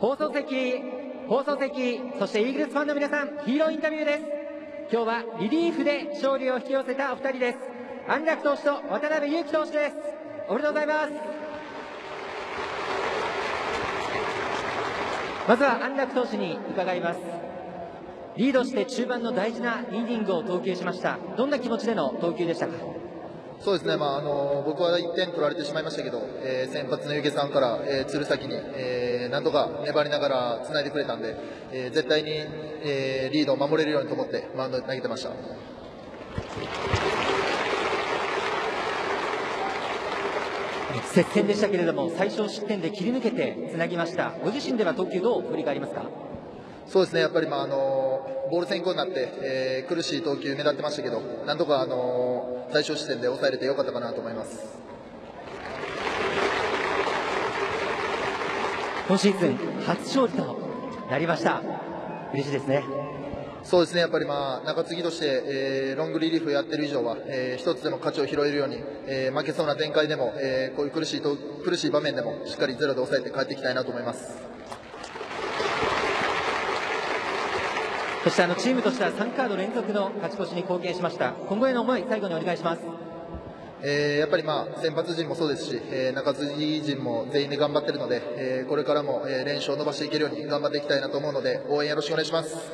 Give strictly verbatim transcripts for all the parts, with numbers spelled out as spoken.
放送席、放送席、そしてイーグルスファンの皆さん、ヒーローインタビューです。今日はリリーフで勝利を引き寄せたお二人です。安楽投手と渡辺裕樹投手です。おめでとうございます。まずは安楽投手に伺います。リードして中盤の大事なイニングを投球しました。どんな気持ちでの投球でしたか？そうですね、まああの僕はいってん取られてしまいましたけど、えー、先発の湯気さんから、えー、鶴崎に、えー、なんとか粘りながらつないでくれたんで、えー、絶対に、えー、リードを守れるようにと思ってマウンドで投げてました。接戦でしたけれども、最少失点で切り抜けてつなぎました。ご自身では投球どう振り返りますか？そうですね、やっぱり、まああのボール先行になって、えー、苦しい投球目立ってましたけど、なんとか、あのー最終視点で抑えれてよかったかなと思います。今シーズン初勝利となりました。嬉しいですね。そうですね、やっぱり、まあ、中継ぎとして、えー、ロングリリーフやってる以上は、えー、一つでも勝ちを拾えるように、えー、負けそうな展開でも、えー、こういう苦しいと苦しい場面でもしっかりゼロで抑えて帰っていきたいなと思います。そしてあのチームとしてはさんカード連続の勝ち越しに貢献しました。今後への思い、最後にお願いします。えー、やっぱり、まあ、先発陣もそうですし、えー、中継ぎ陣も全員で頑張っているので、えー、これからも、えー、連勝を伸ばしていけるように頑張っていきたいなと思うので、応援よろしくお願いします。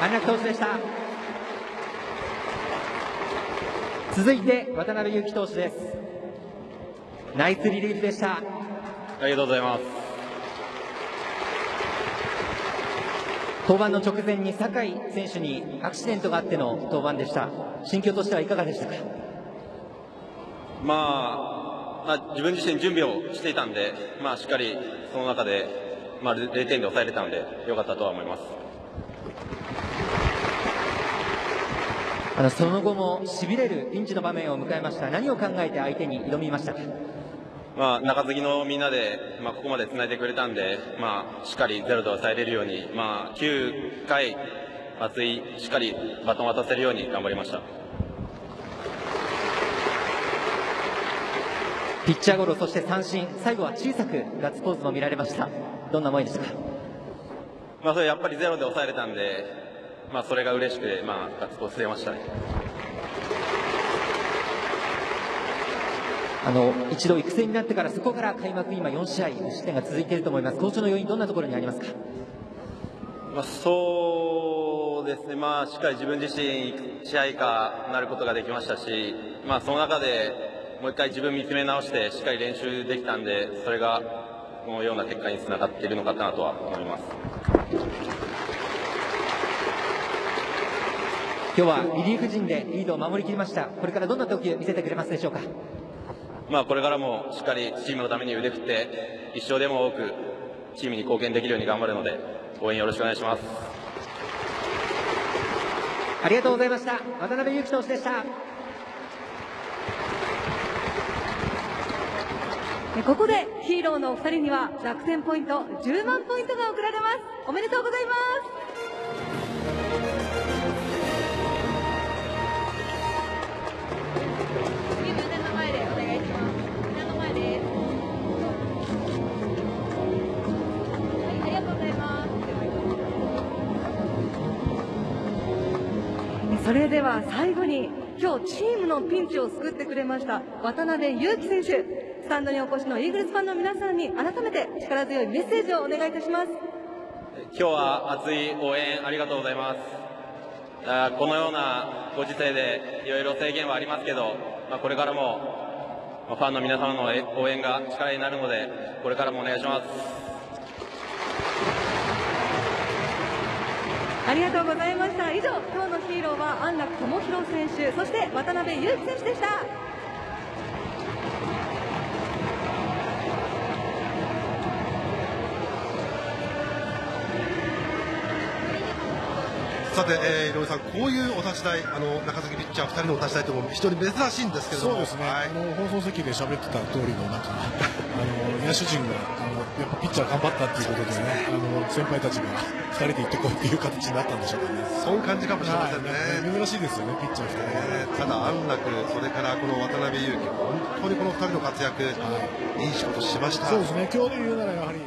安楽投手でした。続いて渡辺裕樹投手です。ナイスリリーフでした。ありがとうございます。登板の直前に酒井選手にアクシデントがあっての登板でした。心境としてはいかがでしたか？まあ、まあ、自分自身準備をしていたんで、まあ、しっかりその中で、まあ、れいてんで抑えれたので良かったとは思います。あのその後もしびれるピンチの場面を迎えました。何を考えて相手に挑みましたか？まあ、中継ぎのみんなで、まあ、ここまでつないでくれたんで、まあ、しっかりゼロで抑えれるように、まあ、きゅうかい熱いしっかりバトンを渡せるように頑張りました。ピッチャーゴロ、そして三振、最後は小さくガッツポーズも見られました。どんな思いでしたか？まあ、それやっぱりゼロで抑えれたんで、まあ、それが嬉しくて、まあ、ガッツポーズ出ましたね。あの一度育成になってから、そこから開幕今よん試合無失点が続いていると思います。好調の要因、どんなところにありますか？まあ、そうですね、まあ、しっかり自分自身試合以下になることができましたし、まあ、その中でもういっかい自分見つめ直してしっかり練習できたんで、それがこのような結果につながっているのかなとは思います。今日はリリーフ陣でリードを守りきりました。これからどんな投球見せてくれますでしょうか？まあ、これからもしっかりチームのために腕振って、一勝でも多くチームに貢献できるように頑張るので、応援よろしくお願いします。ありがとうございました。渡辺裕樹投手でした。ここでヒーローのお二人には楽天ポイントじゅうまんポイントが贈られます。おめでとうございます。それでは最後に、今日チームのピンチを救ってくれました渡辺裕樹選手、スタンドにお越しのイーグルスファンの皆さんに改めて力強いメッセージをお願いいたします。今日は熱い応援ありがとうございます。このようなご時世でいろいろ制限はありますけど、これからもファンの皆様の応援が力になるので、これからもお願いします。ありがとうございました。以上、今日のヒーローは安楽智弘選手、そして渡辺裕樹選手でした。さて、えー、井上さん、こういうお立ち台、あの中継ぎピッチャーふたりのお立ち台とも非常に珍しいんですけれども、そうですね、はい、あの放送席で喋ってた通りのなんかあの野手陣があのやっぱピッチャー頑張ったということでね、あの先輩たちがふたりで行ってこいという形になったんでしょうかね。そういう感じかもしれませんね。珍しいですよね、ピッチャーふたり。ただ安楽、それからこの渡辺裕樹、本当にこののふたりの活躍、いい仕事しました。そうですね、今日で言うならやはり